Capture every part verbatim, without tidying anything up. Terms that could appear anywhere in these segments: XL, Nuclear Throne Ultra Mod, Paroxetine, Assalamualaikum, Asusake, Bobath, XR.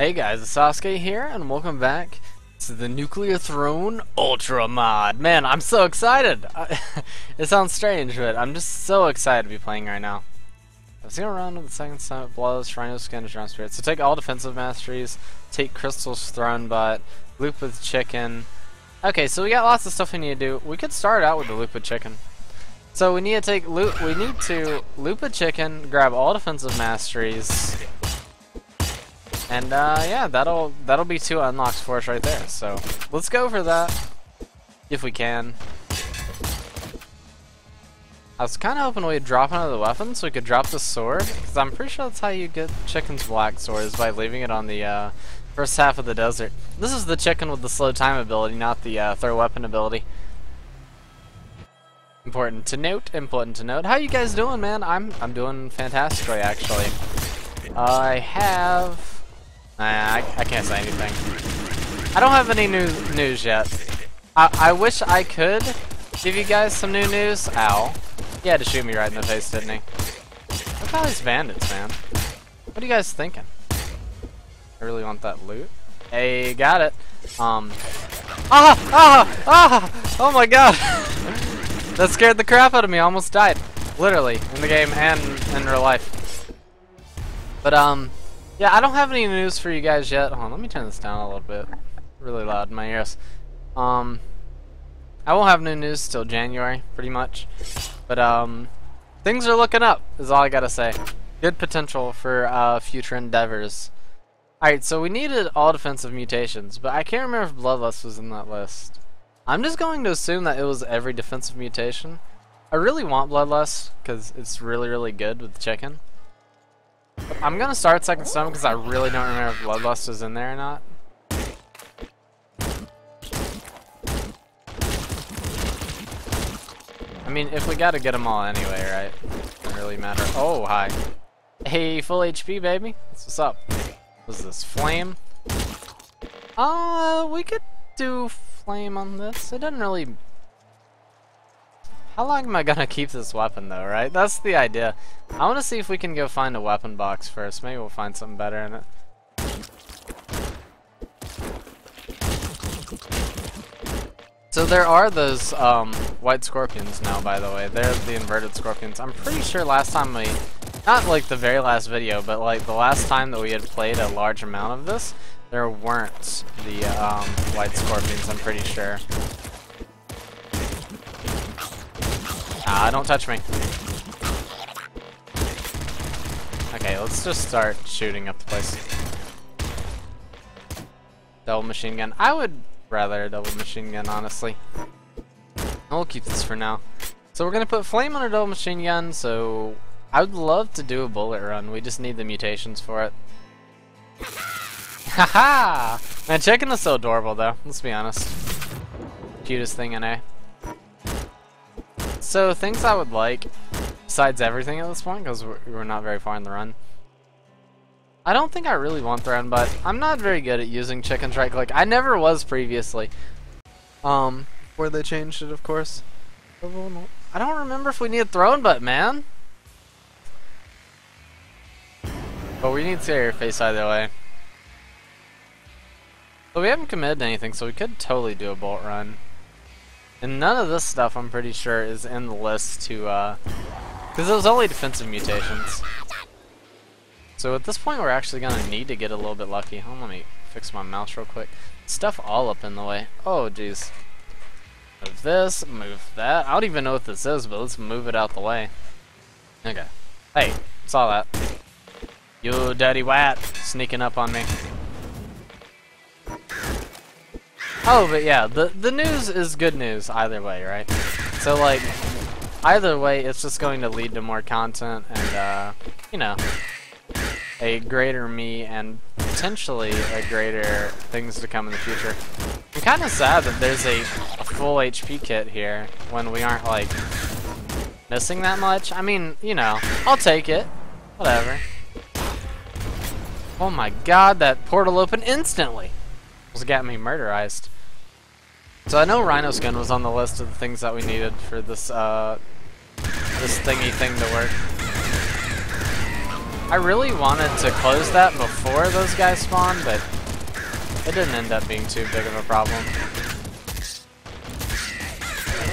Hey guys, it's Asusake here, and welcome back to the Nuclear Throne Ultra Mod. Man, I'm so excited! I, it sounds strange, but I'm just so excited to be playing right now. I've seen around with the second summit, blows, rhinos, scanners, drown spirits. So take all defensive masteries, take crystals, throne bot, loop with chicken. Okay, so we got lots of stuff we need to do. We could start out with the loop with chicken. So we need to take loop, we need to loop a chicken, grab all defensive masteries. And uh, yeah, that'll that'll be two unlocks for us right there. So let's go for that if we can. I was kind of hoping we'd drop another weapon so we could drop the sword, because I'm pretty sure that's how you get chicken's black sword, is by leaving it on the uh, first half of the desert. This is the chicken with the slow time ability, not the uh, throw weapon ability. Important to note. Important to note. How you guys doing, man? I'm I'm doing fantastically, actually. I have. I, I can't say anything. I don't have any new news yet. I, I wish I could give you guys some new news. Ow. He had to shoot me right in the face, didn't he? Look at all these bandits, man. What are you guys thinking? I really want that loot. Hey, got it. Um. Ah! Ah! Ah! Oh my god! That scared the crap out of me. I almost died. Literally. In the game and in real life. But, um... yeah, I don't have any news for you guys yet. Hold on, let me turn this down a little bit. Really loud in my ears. Um, I won't have new news till January, pretty much. But um, things are looking up, is all I gotta say. Good potential for uh, future endeavors. Alright, so we needed all defensive mutations, but I can't remember if Bloodlust was in that list. I'm just going to assume that it was every defensive mutation. I really want Bloodlust, because it's really, really good with chicken. I'm gonna start second summit because I really don't remember if Bloodlust was in there or not. I mean, if we gotta get them all anyway, right? It doesn't really matter. Oh, hi. Hey, full H P, baby. That's what's up. What's this? Flame? Uh, we could do flame on this. It doesn't really... How long am I gonna keep this weapon though, right? That's the idea. I wanna see if we can go find a weapon box first. Maybe we'll find something better in it. So there are those um, white scorpions now, by the way. They're the inverted scorpions. I'm pretty sure last time we, not like the very last video, but like the last time that we had played a large amount of this, there weren't the um, white scorpions, I'm pretty sure. Ah, don't touch me. Okay, let's just start shooting up the place. Double machine gun. I would rather double machine gun, honestly. We'll keep this for now. So we're gonna put flame on our double machine gun, so I would love to do a bullet run. We just need the mutations for it. Haha! Man, chicken is so adorable though, let's be honest. Cutest thing in A. So, things I would like, besides everything at this point, because we're, we're not very far in the run. I don't think I really want the run, but I'm not very good at using chickens right click. I never was previously. Um, where they changed it, of course. I don't remember if we need thrown butt, man. But we need to get your face either way. So we haven't committed to anything, so we could totally do a bolt run. And none of this stuff, I'm pretty sure, is in the list to, uh... because it was only defensive mutations. So at this point, we're actually gonna need to get a little bit lucky. Hold on, let me fix my mouse real quick. Stuff all up in the way. Oh, jeez. Move this, move that. I don't even know what this is, but let's move it out the way. Okay. Hey, saw that. You dirty rat, sneaking up on me. Oh, but yeah, the, the news is good news either way, right? So, like, either way, it's just going to lead to more content and, uh, you know, a greater me and potentially a greater things to come in the future. I'm kind of sad that there's a, a full H P kit here when we aren't, like, missing that much. I mean, you know, I'll take it. Whatever. Oh my god, that portal opened instantly! Almost got me murderized. So I know Rhino Skin was on the list of the things that we needed for this, uh, this thingy thing to work. I really wanted to close that before those guys spawned, but it didn't end up being too big of a problem.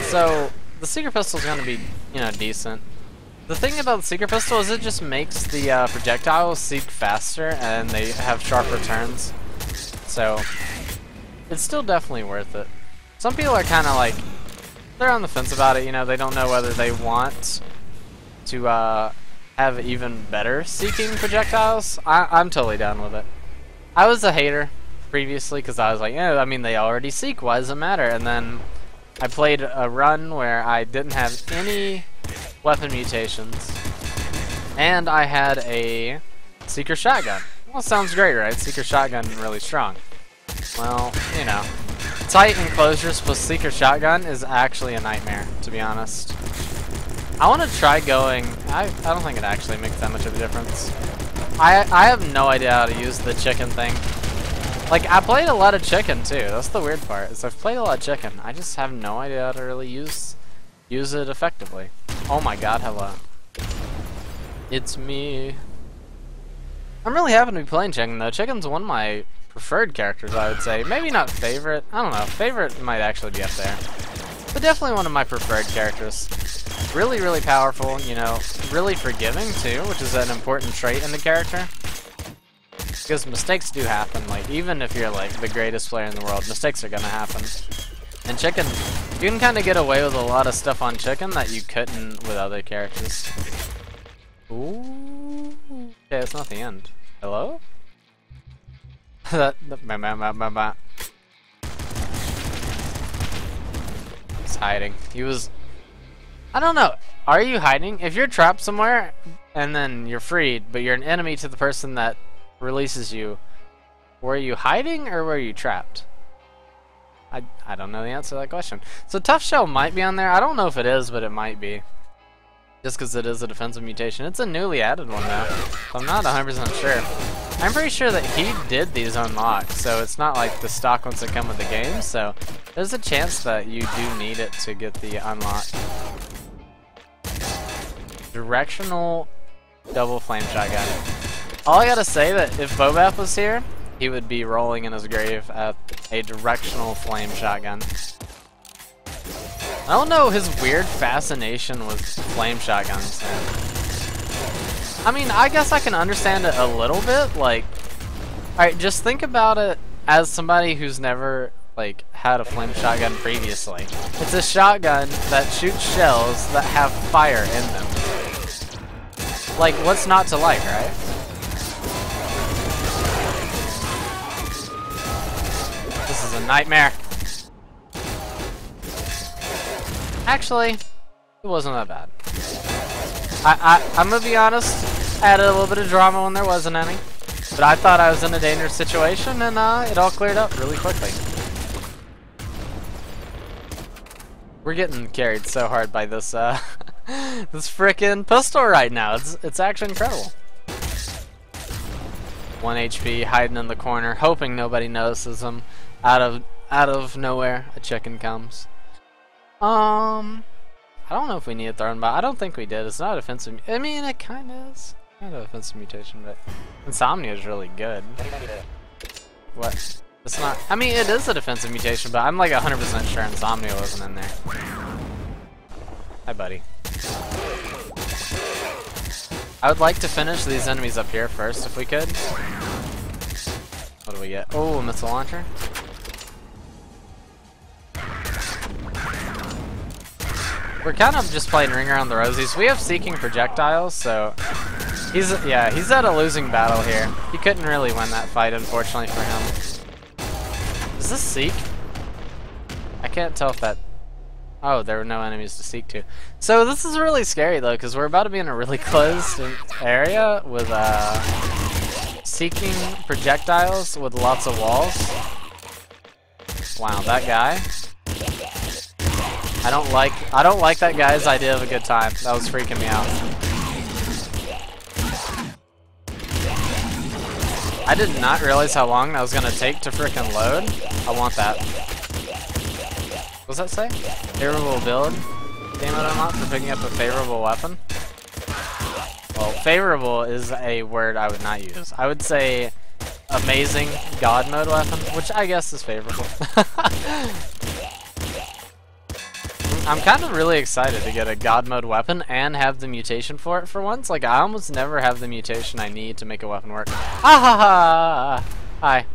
So the secret pistol is going to be, you know, decent. The thing about the secret pistol is it just makes the uh, projectiles seek faster and they have sharp returns. So it's still definitely worth it. Some people are kind of like, they're on the fence about it, you know, they don't know whether they want to uh, have even better seeking projectiles. I I'm totally down with it. I was a hater previously because I was like, yeah, I mean, they already seek, why does it matter? And then I played a run where I didn't have any weapon mutations, and I had a seeker shotgun. Well, sounds great, right? Seeker shotgun really strong. Well, you know, tight enclosures plus seeker shotgun is actually a nightmare, to be honest. I want to try going. I I don't think it actually makes that much of a difference. I I have no idea how to use the chicken thing. Like, I played a lot of chicken too. That's the weird part, is I've played a lot of chicken. I just have no idea how to really use use it effectively. Oh my god, hello. It's me. I'm really happy to be playing chicken though. Chicken's one of my preferred characters, I would say. Maybe not favorite. I don't know. Favorite might actually be up there. But definitely one of my preferred characters. Really, really powerful, you know, really forgiving too, which is an important trait in the character. Because mistakes do happen, like, even if you're, like, the greatest player in the world, mistakes are gonna happen. And chicken, you can kind of get away with a lot of stuff on chicken that you couldn't with other characters. Ooh. Okay, that's not the end. Hello? That, that, he's hiding. He was... I don't know. Are you hiding? If you're trapped somewhere, and then you're freed, but you're an enemy to the person that releases you, were you hiding or were you trapped? I, I don't know the answer to that question. So Tough Shell might be on there. I don't know if it is, but it might be. Just because it is a defensive mutation. It's a newly added one though, so I'm not one hundred percent sure. I'm pretty sure that he did these unlocked, so it's not like the stock ones that come with the game, so there's a chance that you do need it to get the unlock. Directional double flame shotgun. All I gotta say that if Bobath was here, he would be rolling in his grave at a directional flame shotgun. I don't know his weird fascination with flame shotguns. I mean, I guess I can understand it a little bit. Like, alright, just think about it as somebody who's never, like, had a flame shotgun previously. It's a shotgun that shoots shells that have fire in them. Like, what's not to like, right? This is a nightmare. Actually, it wasn't that bad. I, I, I'm gonna be honest, I added a little bit of drama when there wasn't any. But I thought I was in a dangerous situation, and uh, it all cleared up really quickly. We're getting carried so hard by this, uh, this frickin' pistol right now. It's, it's actually incredible. one H P, hiding in the corner, hoping nobody notices him. Out of out of nowhere, a chicken comes. Um, I don't know if we need a thrown by. I don't think we did. It's not offensive. I mean, it kind of is. Kind of offensive mutation, but Insomnia is really good. What? It's not. I mean, it is a defensive mutation, but I'm like one hundred percent sure Insomnia wasn't in there. Hi, buddy. I would like to finish these enemies up here first, if we could. What do we get? Oh, a missile launcher. We're kind of just playing ring around the rosies. We have seeking projectiles, so he's yeah he's at a losing battle here. He couldn't really win that fight, unfortunately for him. Is this seek? I can't tell if that. Oh, there were no enemies to seek to. So this is really scary though, because we're about to be in a really closed area with uh, seeking projectiles with lots of walls. Wow, that guy. I don't like I don't like that guy's idea of a good time. That was freaking me out. I did not realize how long that was gonna take to freaking load. I want that. What does that say? Favorable build. Game mode unlocked for picking up a favorable weapon. Well, favorable is a word I would not use. I would say amazing god mode weapon, which I guess is favorable. I'm kind of really excited to get a god mode weapon and have the mutation for it for once. Like, I almost never have the mutation I need to make a weapon work. Ah ha ha! Hi.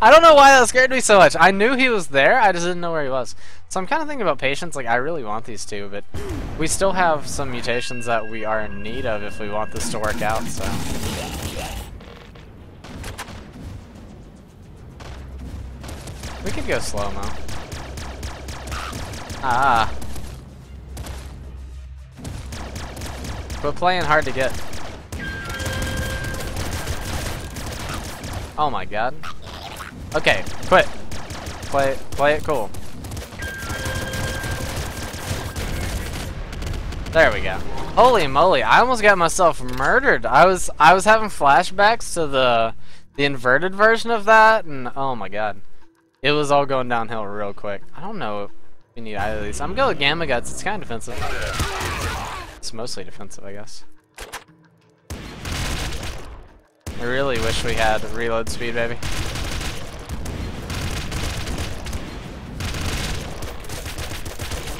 I don't know why that scared me so much. I knew he was there, I just didn't know where he was. So I'm kind of thinking about patience. Like, I really want these two, but we still have some mutations that we are in need of if we want this to work out, so. We could go slow-mo. Ah. Quit playing hard to get. Oh my god. Okay, quit. Play, play it cool. There we go. Holy moly, I almost got myself murdered. I was I was having flashbacks to the the inverted version of that, and oh my god. It was all going downhill real quick. I don't know if we need either of these. I'm going with Gamma Guts, it's kind of defensive. It's mostly defensive, I guess. I really wish we had reload speed, baby.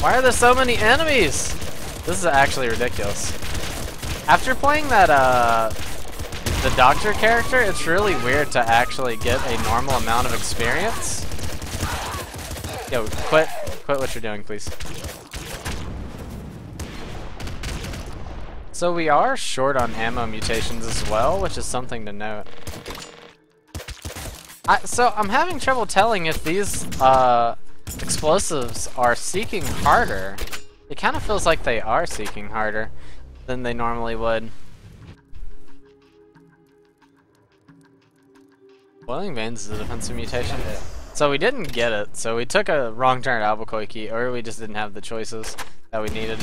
Why are there so many enemies? This is actually ridiculous. After playing that, uh, the doctor character, it's really weird to actually get a normal amount of experience. Yo, quit, quit what you're doing, please. So we are short on ammo mutations as well, which is something to note. I, so I'm having trouble telling if these uh, explosives are seeking harder. It kind of feels like they are seeking harder than they normally would. Boiling Veins is a defensive mutation. So we didn't get it, so we took a wrong turn at Albuquerque, or we just didn't have the choices that we needed.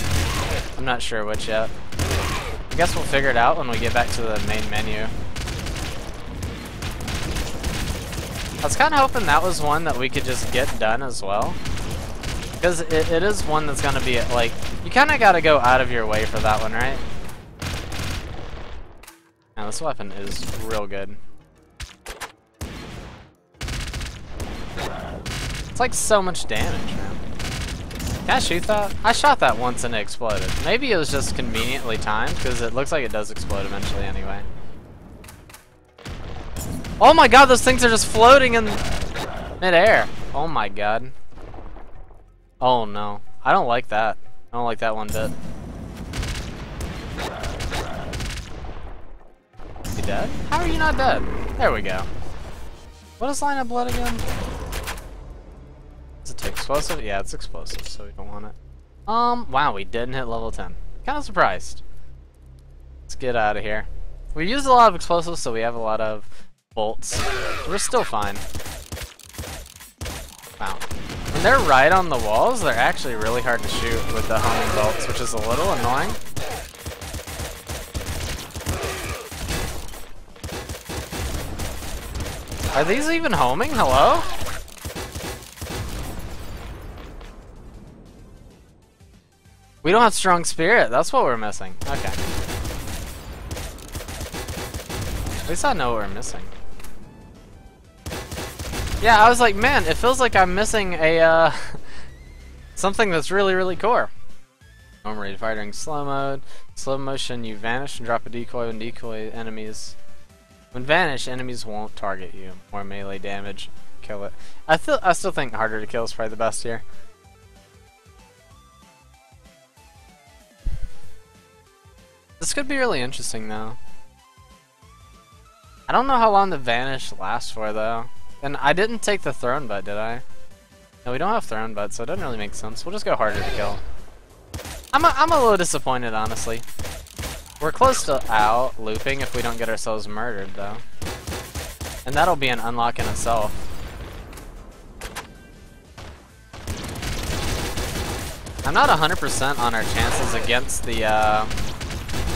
I'm not sure which yet. I guess we'll figure it out when we get back to the main menu. I was kind of hoping that was one that we could just get done as well, because it, it is one that's going to be like, you kind of got to go out of your way for that one, right? Now this weapon is real good. It's like so much damage, man. Can I shoot that? I shot that once and it exploded. Maybe it was just conveniently timed, because it looks like it does explode eventually anyway. Oh my god, those things are just floating in midair. Oh my god. Oh no. I don't like that. I don't like that one bit. You dead? How are you not dead? There we go. What is line of blood again? Is it explosive? Yeah, it's explosive, so we don't want it. Um, wow, we didn't hit level ten. Kind of surprised. Let's get out of here. We used a lot of explosives, so we have a lot of bolts. We're still fine. Wow. When they're right on the walls, they're actually really hard to shoot with the homing bolts, which is a little annoying. Are these even homing? Hello? We don't have strong spirit, that's what we're missing. Okay. At least I know what we're missing. Yeah, I was like, man, it feels like I'm missing a, uh, something that's really, really core. Normal rate of fire during slow mode. Slow motion, you vanish and drop a decoy when decoy enemies. When vanish, enemies won't target you. More melee damage, kill it. I, th I still think harder to kill is probably the best here. This could be really interesting, though. I don't know how long the Vanish lasts for, though. And I didn't take the Throne Butt, did I? No, we don't have Throne Butt, so it doesn't really make sense. We'll just go harder to kill. I'm a, I'm a little disappointed, honestly. We're close to out looping if we don't get ourselves murdered, though. And that'll be an unlock in itself. I'm not one hundred percent on our chances against the, uh...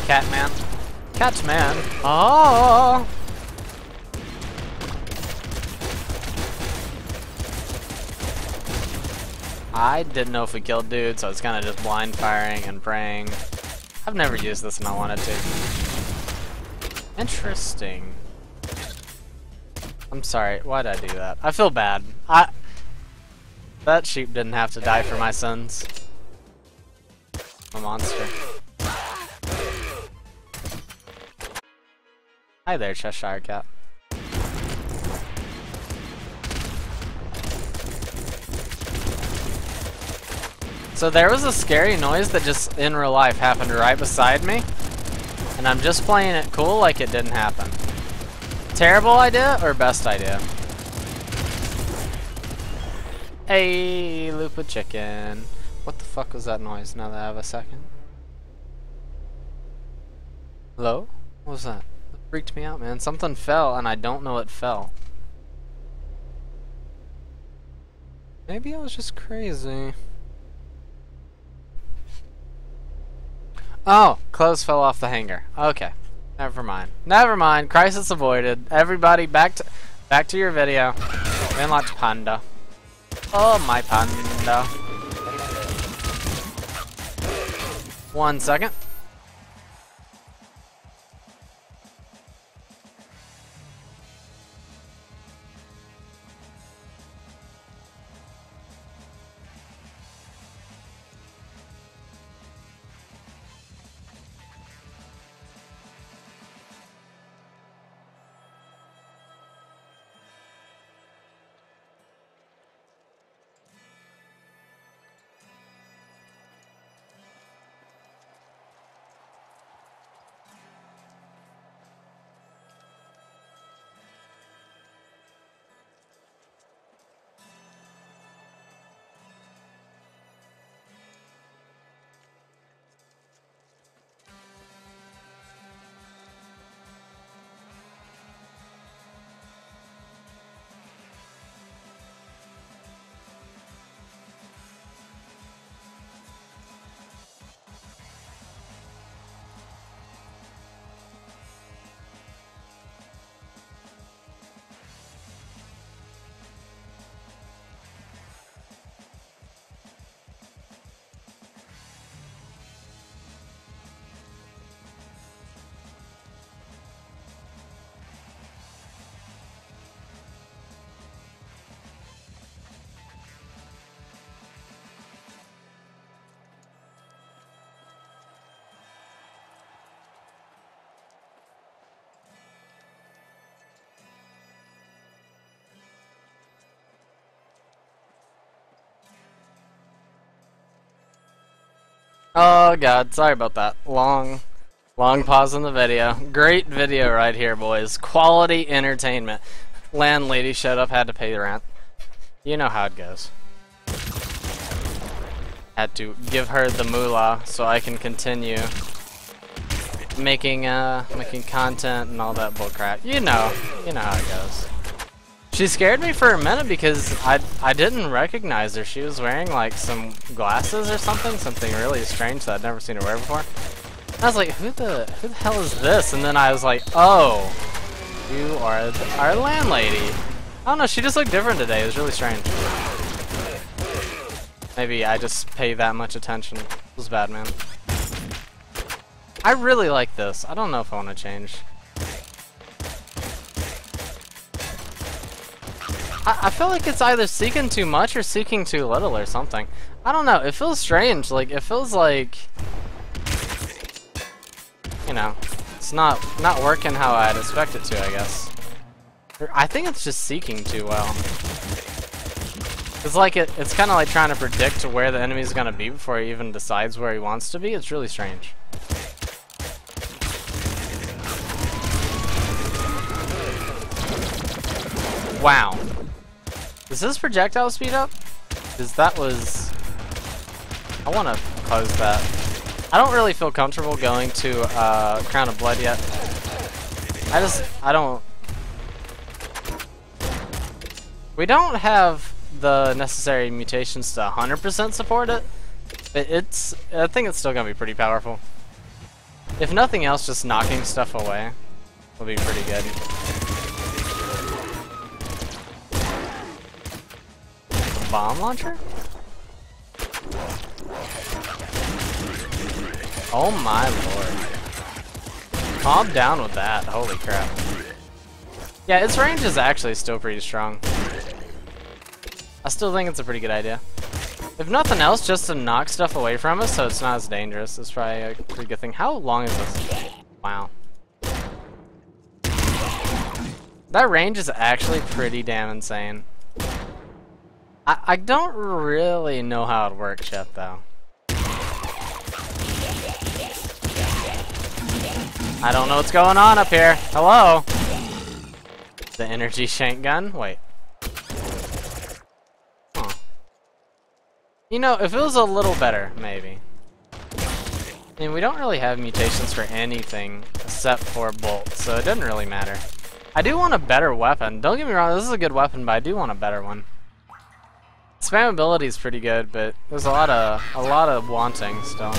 Catman. Catman. Oh. I didn't know if we killed dude, so I was kind of just blind firing and praying I've never used this and I wanted to. Interesting. I'm sorry, why'd I do that? I feel bad. I That sheep didn't have to die for my sins. I'm a monster. Hi there, Cheshire Cat. So there was a scary noise that just in real life happened right beside me, and I'm just playing it cool like it didn't happen. Terrible idea or best idea? Hey, Lupa Chicken. What the fuck was that noise now that I have a second? Hello? What was that? It freaked me out, man. Something fell and I don't know what fell. Maybe I was just crazy. Oh, clothes fell off the hanger. Okay, never mind. Never mind. Crisis avoided. Everybody, back to back to your video. And lots of panda. Oh my panda. One second. Oh god, sorry about that. Long, long pause in the video. Great video right here, boys. Quality entertainment. Landlady showed up, had to pay the rent. You know how it goes. Had to give her the moolah so I can continue making uh making content and all that bullcrap. You know, you know how it goes. She scared me for a minute because I, I didn't recognize her. She was wearing like some glasses or something, something really strange that I'd never seen her wear before. And I was like, who the who the hell is this? And then I was like, oh, you are the, our landlady. I don't know, she just looked different today. It was really strange. Maybe I just pay that much attention. It was bad, man. I really like this. I don't know if I want to change. I feel like it's either seeking too much or seeking too little or something. I don't know. It feels strange. Like it feels like, you know, it's not not working how I'd expect it to. I guess. I think it's just seeking too well. It's like it. It's kind of like trying to predict where the enemy's gonna be before he even decides where he wants to be. It's really strange. Wow. Is this projectile speed up? Because that was... I want to close that. I don't really feel comfortable going to uh, Crown of Blood yet. I just... I don't... We don't have the necessary mutations to one hundred percent support it. But it's... I think it's still going to be pretty powerful. If nothing else, just knocking stuff away will be pretty good. Bomb launcher? Oh my lord. Calm down with that. Holy crap. Yeah, its range is actually still pretty strong. I still think it's a pretty good idea. If nothing else, just to knock stuff away from us so it's not as dangerous is probably a pretty good thing. How long is this? Wow. That range is actually pretty damn insane. I, I don't really know how it works yet, though. I don't know what's going on up here. Hello? The energy shank gun? Wait. Huh. You know, if it was a little better, maybe. I mean, we don't really have mutations for anything except for bolts, so it doesn't really matter. I do want a better weapon. Don't get me wrong, this is a good weapon, but I do want a better one. Spammability is pretty good, but there's a lot of a lot of wanting still.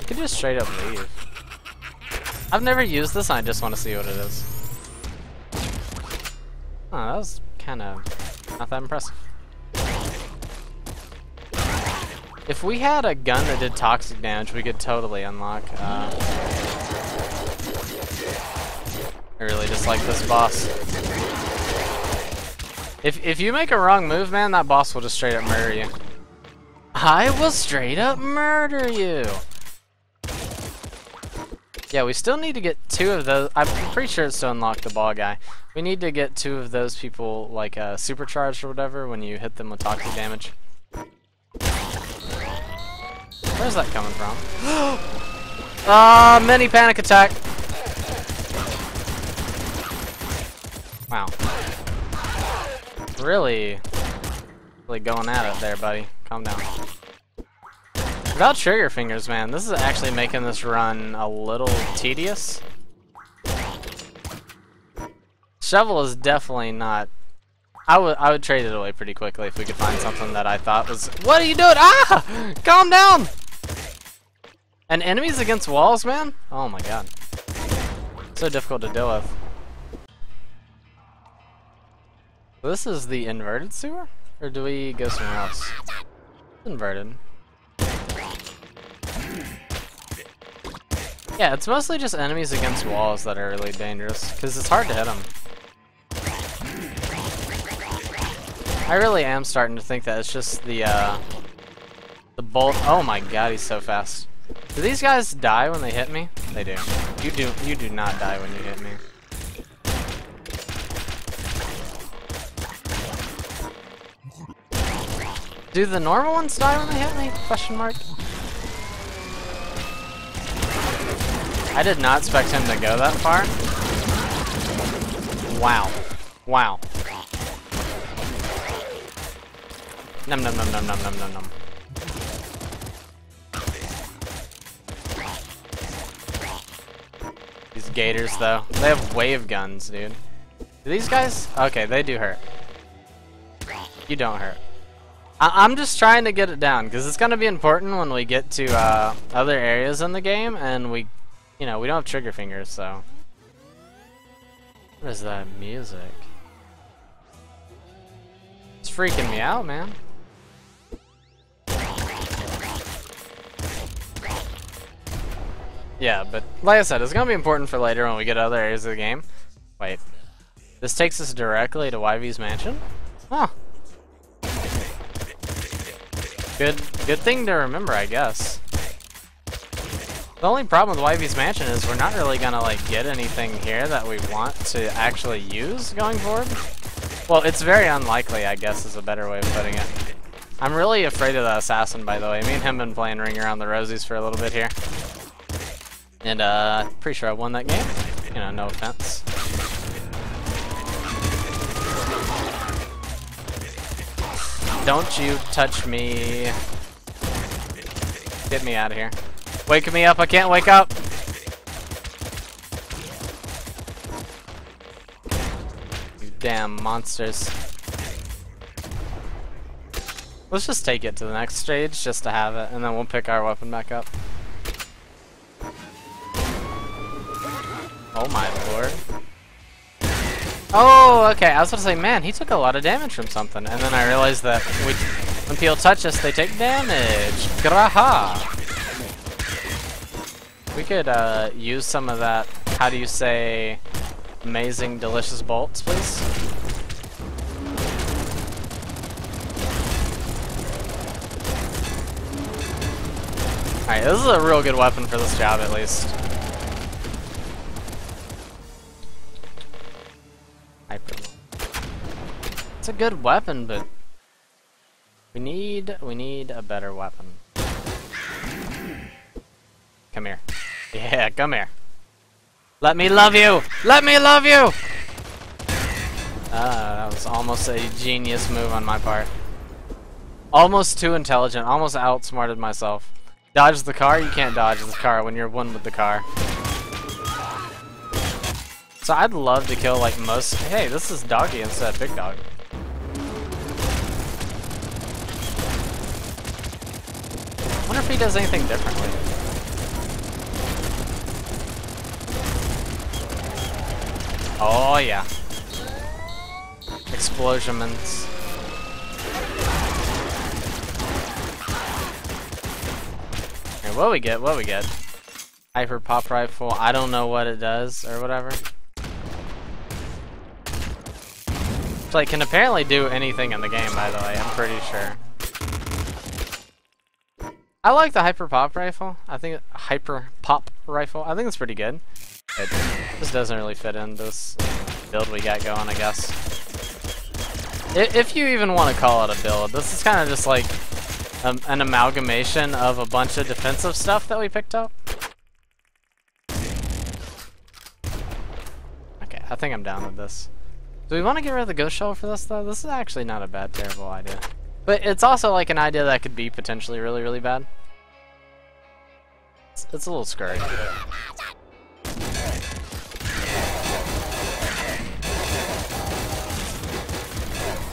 You could just straight up leave. I've never used this, and I just want to see what it is. Oh, that was kind of not that impressive. If we had a gun that did toxic damage, we could totally unlock. Uh, I really dislike this boss. If if you make a wrong move, man, that boss will just straight up murder you. I will straight up murder you. Yeah, we still need to get two of those. I'm pretty sure it's to unlock the ball guy. We need to get two of those people, like uh, supercharged or whatever, when you hit them with toxic damage. Where's that coming from? Ah, uh, mini panic attack. Wow. Really, really going at it there, buddy. Calm down. Without trigger fingers, man, this is actually making this run a little tedious. Shovel is definitely not. I would I would trade it away pretty quickly if we could find something that I thought was. What are you doing? Ah! Calm down. And enemies against walls, man? Oh my god. So difficult to deal with. This is the inverted sewer? Or do we go somewhere else? Inverted. Yeah, it's mostly just enemies against walls that are really dangerous, because it's hard to hit them. I really am starting to think that it's just the, uh... the bolt. Oh my god, he's so fast. Do these guys die when they hit me? They do. You do you do not die when you hit me. Do the normal ones die when they hit me? Question mark. I did not expect him to go that far. Wow. Wow. Nom nom nom nom nom nom nom nom. These gators, though. They have wave guns, dude. Do these guys? Okay, they do hurt. You don't hurt. I I'm just trying to get it down, because it's going to be important when we get to uh, other areas in the game, and we, you know, we don't have trigger fingers, so. What is that music? It's freaking me out, man. Yeah, but like I said, it's going to be important for later when we get to other areas of the game. Wait. This takes us directly to Y V's mansion? Huh. Good, good thing to remember, I guess. The only problem with Y V's mansion is we're not really going to like get anything here that we want to actually use going forward. Well, it's very unlikely, I guess, is a better way of putting it. I'm really afraid of the assassin, by the way. Me and him have been playing Ring Around the Rosies for a little bit here. And, uh, pretty sure I won that game. You know, no offense. Don't you touch me. Get me out of here. Wake me up, I can't wake up! You damn monsters. Let's just take it to the next stage just to have it, and then we'll pick our weapon back up. Oh my lord. Oh, okay, I was gonna say, man, he took a lot of damage from something, and then I realized that we When people touch us, they take damage. Graha! We could uh, use some of that, how do you say, amazing, delicious bolts, please? Alright, this is a real good weapon for this job, at least. It's a good weapon, but we need we need a better weapon. Come here. Yeah, come here. Let me love you! Let me love you! Ah, uh, that was almost a genius move on my part. Almost too intelligent, almost outsmarted myself. Dodge the car? You can't dodge the car when you're one with the car. So I'd love to kill like most- hey, this is doggy instead of big dog. I wonder if he does anything differently. Oh yeah. Explosions. Okay, what we get, what we get. Hyper pop rifle, I don't know what it does or whatever. So it can apparently do anything in the game, by the way, I'm pretty sure. I like the hyper pop rifle. I think hyper pop rifle. I think it's pretty good. It just doesn't really fit in this build we got going, I guess. If you even want to call it a build, this is kind of just like um, an amalgamation of a bunch of defensive stuff that we picked up. Okay, I think I'm down with this. Do we want to get rid of the ghost shell for this though? This is actually not a bad, terrible idea. But it's also like an idea that could be potentially really, really bad. It's, it's a little scary.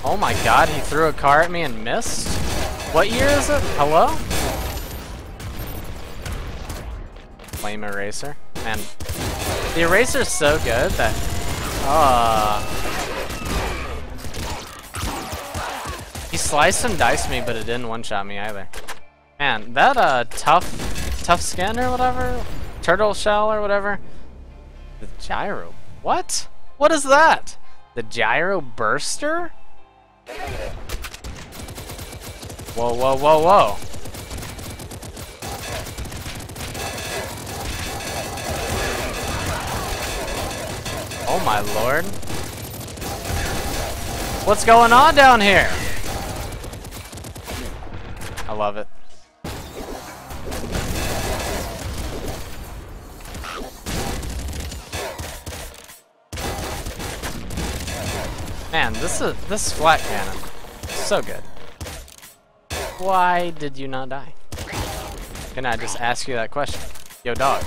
Oh my god, he threw a car at me and missed? What year is it? Hello? Flame eraser. Man, the eraser's so good that... Ah. Uh, He sliced and diced me, but it didn't one-shot me either. Man, that uh, tough, tough skin or whatever, turtle shell or whatever. The gyro, what? What is that? The gyro burster? Whoa, whoa, whoa, whoa! Oh my lord! What's going on down here? I love it. Man, this is this flat cannon is so good. Why did you not die? Can I just ask you that question? Yo, dog.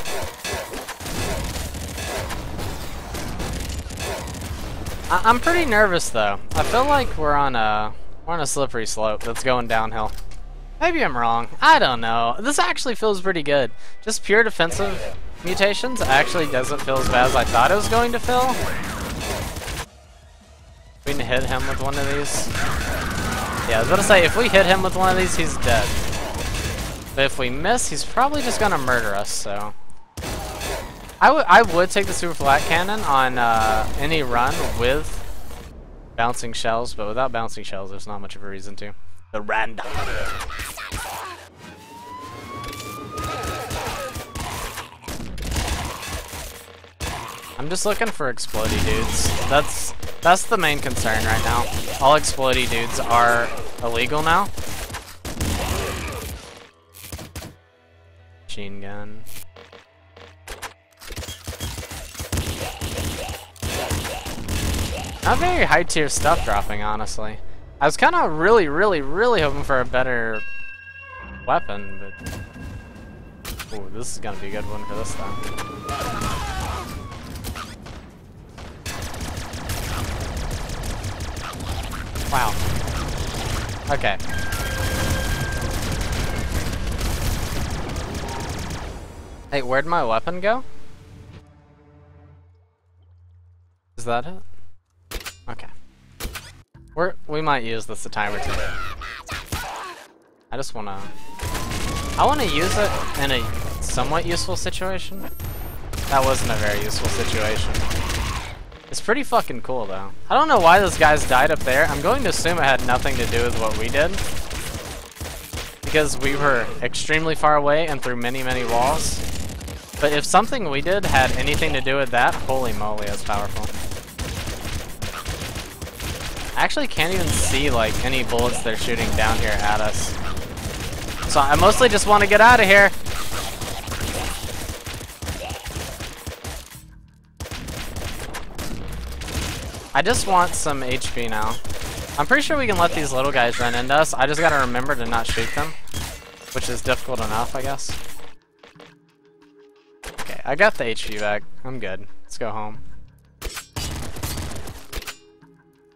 I I'm pretty nervous though. I feel like we're on a we're on a slippery slope that's going downhill. Maybe I'm wrong. I don't know. This actually feels pretty good. Just pure defensive mutations actually doesn't feel as bad as I thought it was going to feel. We can hit him with one of these. Yeah, I was about to say, if we hit him with one of these, he's dead. But if we miss, he's probably just going to murder us, so... I, I would take the super flat cannon on uh, any run with bouncing shells, but without bouncing shells, there's not much of a reason to. The random. I'm just looking for explodey dudes. That's that's the main concern right now. All explodey dudes are illegal now. Machine gun. Not very high tier stuff dropping, honestly. I was kind of really, really, really hoping for a better weapon, but... Ooh, this is gonna be a good one for this time. Wow. Okay. Hey, where'd my weapon go? Is that it? Okay. We're, we might use this a time or two. I just wanna... I wanna use it in a somewhat useful situation. That wasn't a very useful situation. It's pretty fucking cool though. I don't know why those guys died up there. I'm going to assume it had nothing to do with what we did. Because we were extremely far away and through many, many walls. But if something we did had anything to do with that, holy moly, that's powerful. I actually can't even see like any bullets they're shooting down here at us. So I mostly just want to get out of here. I just want some H P now. I'm pretty sure we can let these little guys run into us. I just gotta remember to not shoot them, which is difficult enough, I guess. Okay, I got the H P back. I'm good. Let's go home.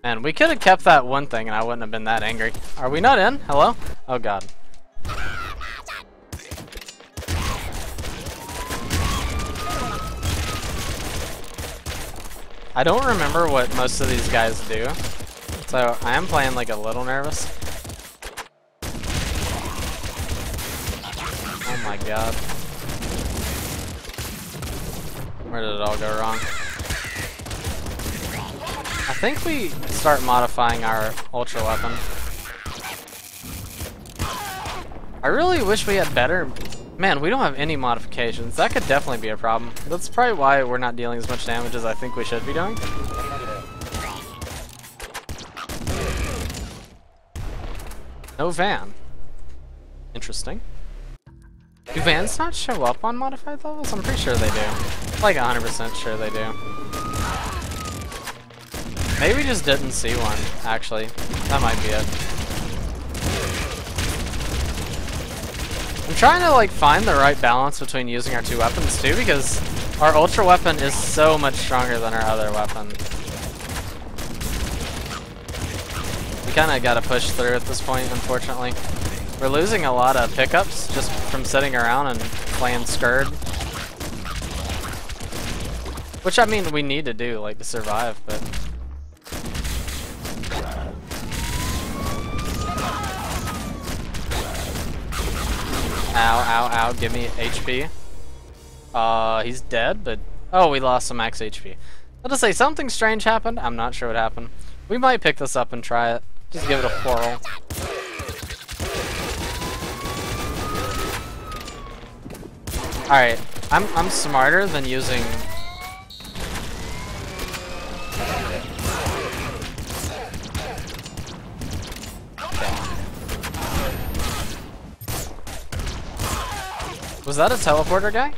Man, we could have kept that one thing and I wouldn't have been that angry. Are we not in? Hello? Oh god. I don't remember what most of these guys do, so I am playing like a little nervous. Oh my god. Where did it all go wrong? I think we start modifying our ultra weapon. I really wish we had better... Man, we don't have any modifications. That could definitely be a problem. That's probably why we're not dealing as much damage as I think we should be doing. No van. Interesting. Do vans not show up on modified levels? I'm pretty sure they do. Like one hundred percent sure they do. Maybe we just didn't see one, actually. That might be it. I'm trying to like find the right balance between using our two weapons too, because our ultra weapon is so much stronger than our other weapon. We kinda gotta push through at this point, unfortunately. We're losing a lot of pickups just from sitting around and playing Scourge. Which I mean we need to do, like, to survive, but... Ow, ow, ow, give me H P. Uh, he's dead, but... Oh, we lost some max H P. I'll just say something strange happened. I'm not sure what happened. We might pick this up and try it. Just give it a whirl. Alright, I'm, I'm smarter than using... Was that a teleporter guy?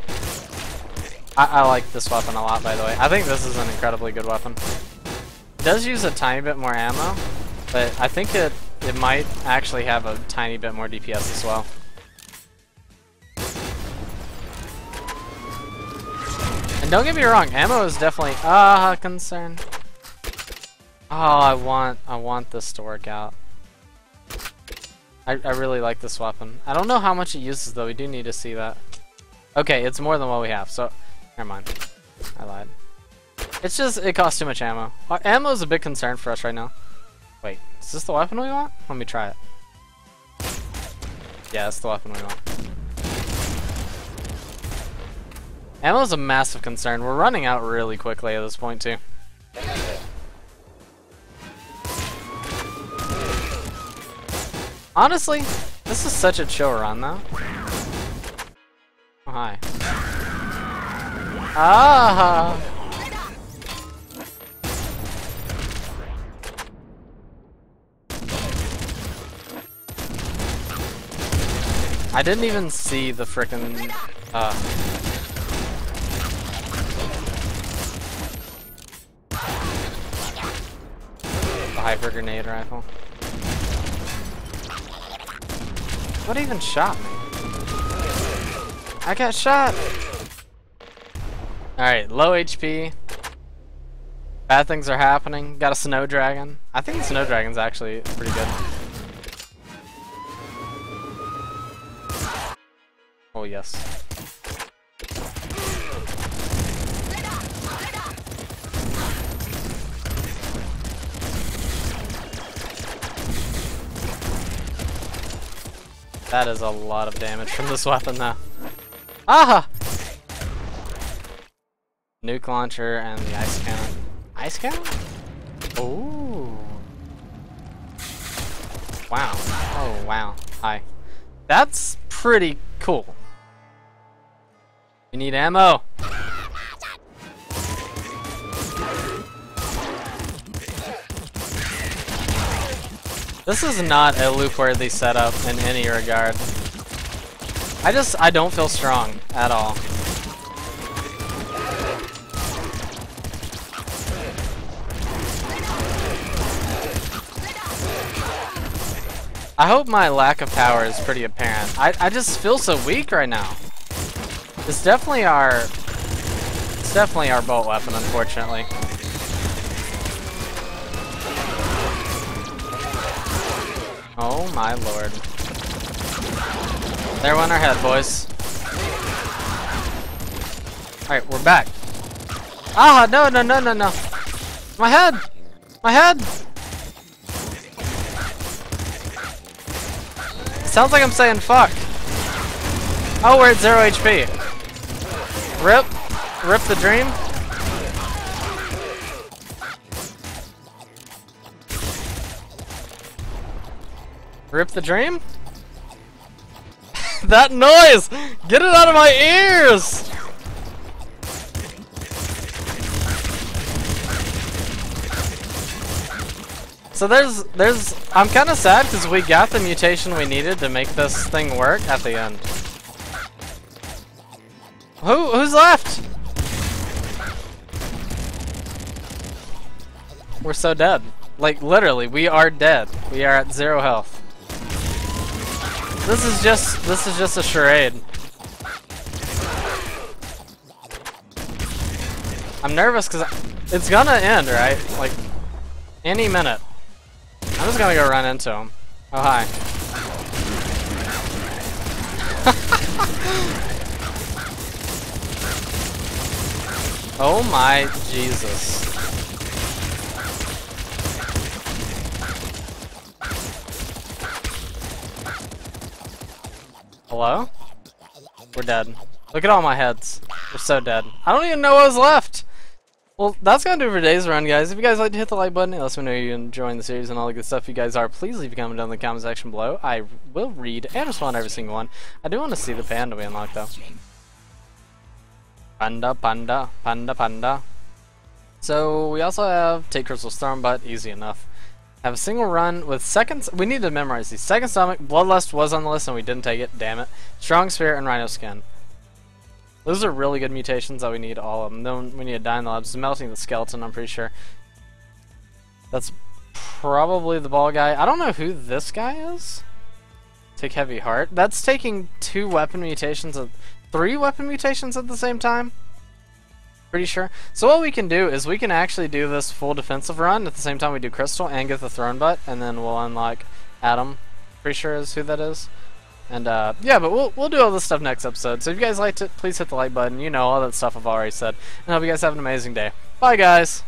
I, I like this weapon a lot, by the way. I think this is an incredibly good weapon. It does use a tiny bit more ammo, but I think it, it might actually have a tiny bit more D P S as well. And don't get me wrong, ammo is definitely ah uh, concern. Oh, I want I want this to work out. I, I really like this weapon. I don't know how much it uses though, we do need to see that. Okay, it's more than what we have, so never mind. I lied. It's just, it costs too much ammo. Our ammo is a big concern for us right now. Wait, is this the weapon we want? Let me try it. Yeah, that's the weapon we want. Ammo is a massive concern. We're running out really quickly at this point too. Honestly, this is such a chill run, though. Oh, hi. Ah! I didn't even see the frickin', uh... the hyper grenade rifle. What even shot me? I got shot! Alright, low H P. Bad things are happening. Got a snow dragon. I think the snow dragon's actually pretty good. Oh, yes. That is a lot of damage from this weapon, though. Aha! Nuke launcher and the ice cannon. Ice cannon? Ooh. Wow. Oh, wow. Hi. That's pretty cool. You need ammo. This is not a loop-worthy setup in any regard. I just, I don't feel strong at all. I hope my lack of power is pretty apparent. I, I just feel so weak right now. It's definitely our, it's definitely our bolt weapon, unfortunately. Oh my lord. There went our head, boys. Alright, we're back. Ah, no, no, no, no, no. My head! My head! It sounds like I'm saying fuck. Oh, we're at zero H P. Rip. Rip the dream. Rip the dream? That noise! Get it out of my ears! So there's, there's, I'm kind of sad because we got the mutation we needed to make this thing work at the end. Who, who's left? We're so dead. Like, literally, we are dead. We are at zero health. This is just, this is just a charade. I'm nervous because it's gonna end, right? Like, any minute. I'm just gonna go run into him. Oh, hi. Oh my Jesus. Hello? We're dead. Look at all my heads. We're so dead. I don't even know what was left! Well, that's gonna do it for today's run, guys. If you guys like to hit the like button, let us know you're enjoying the series and all the good stuff you guys are. Please leave a comment down in the comment section below. I will read and respond to every single one. I do want to see the panda we unlocked, though. Panda, panda, panda, panda. So, we also have Take Crystal Stormbutt, easy enough. Have a single run with seconds. We need to memorize these. Second Stomach, Bloodlust was on the list and we didn't take it. Damn it. Strong Spear and Rhino Skin. Those are really good mutations that we need all of them. Then we need a Dying Labs, Melting the Skeleton, I'm pretty sure. That's probably the ball guy. I don't know who this guy is. Take Heavy Heart. That's taking two weapon mutations, of, three weapon mutations at the same time. Pretty sure. So what we can do is we can actually do this full defensive run at the same time we do Crystal and get the Throne Butt, and then we'll unlock Adam. Pretty sure is who that is. And uh, yeah, but we'll we'll do all this stuff next episode. So if you guys liked it, please hit the like button. You know all that stuff I've already said. And I hope you guys have an amazing day. Bye, guys.